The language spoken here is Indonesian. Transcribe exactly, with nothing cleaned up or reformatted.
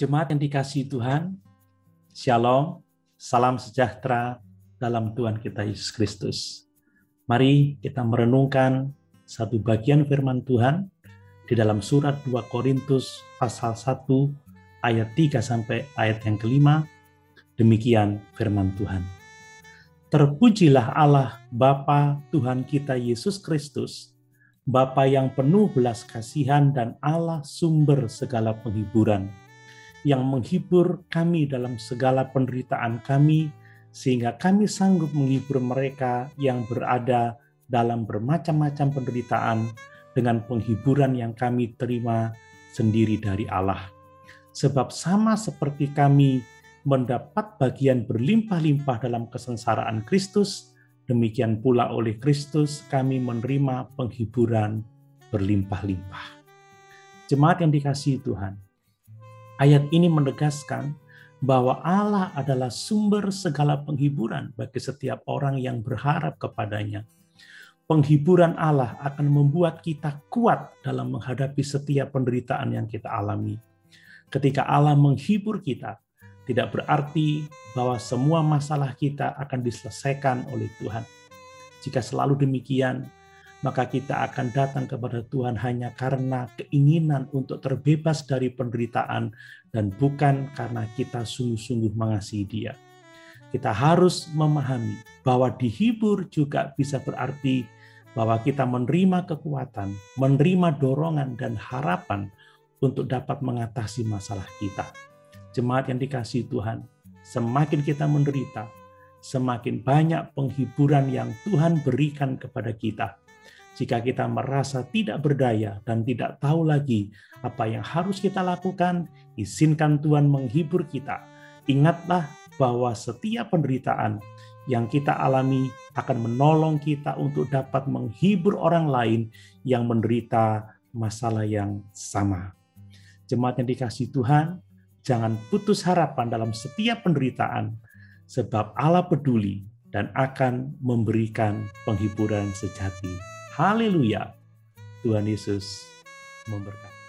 Jemaat yang dikasihi Tuhan, Shalom, salam sejahtera dalam Tuhan kita Yesus Kristus. Mari kita merenungkan satu bagian firman Tuhan di dalam surat dua Korintus pasal satu ayat tiga sampai ayat yang kelima. Demikian firman Tuhan. Terpujilah Allah Bapa Tuhan kita Yesus Kristus, Bapa yang penuh belas kasihan dan Allah sumber segala penghiburan, yang menghibur kami dalam segala penderitaan kami, sehingga kami sanggup menghibur mereka yang berada dalam bermacam-macam penderitaan dengan penghiburan yang kami terima sendiri dari Allah. Sebab sama seperti kami mendapat bagian berlimpah-limpah dalam kesengsaraan Kristus, demikian pula oleh Kristus kami menerima penghiburan berlimpah-limpah. Jemaat yang dikasihi Tuhan, ayat ini menegaskan bahwa Allah adalah sumber segala penghiburan bagi setiap orang yang berharap kepadanya. Penghiburan Allah akan membuat kita kuat dalam menghadapi setiap penderitaan yang kita alami. Ketika Allah menghibur kita, tidak berarti bahwa semua masalah kita akan diselesaikan oleh Tuhan. Jika selalu demikian, maka kita akan datang kepada Tuhan hanya karena keinginan untuk terbebas dari penderitaan dan bukan karena kita sungguh-sungguh mengasihi Dia. Kita harus memahami bahwa dihibur juga bisa berarti bahwa kita menerima kekuatan, menerima dorongan dan harapan untuk dapat mengatasi masalah kita. Jemaat yang dikasihi Tuhan, semakin kita menderita, semakin banyak penghiburan yang Tuhan berikan kepada kita. Jika kita merasa tidak berdaya dan tidak tahu lagi apa yang harus kita lakukan, izinkan Tuhan menghibur kita. Ingatlah bahwa setiap penderitaan yang kita alami akan menolong kita untuk dapat menghibur orang lain yang menderita masalah yang sama. Jemaat yang dikasihi Tuhan, jangan putus harapan dalam setiap penderitaan, sebab Allah peduli dan akan memberikan penghiburan sejati. Haleluya, Tuhan Yesus memberkati.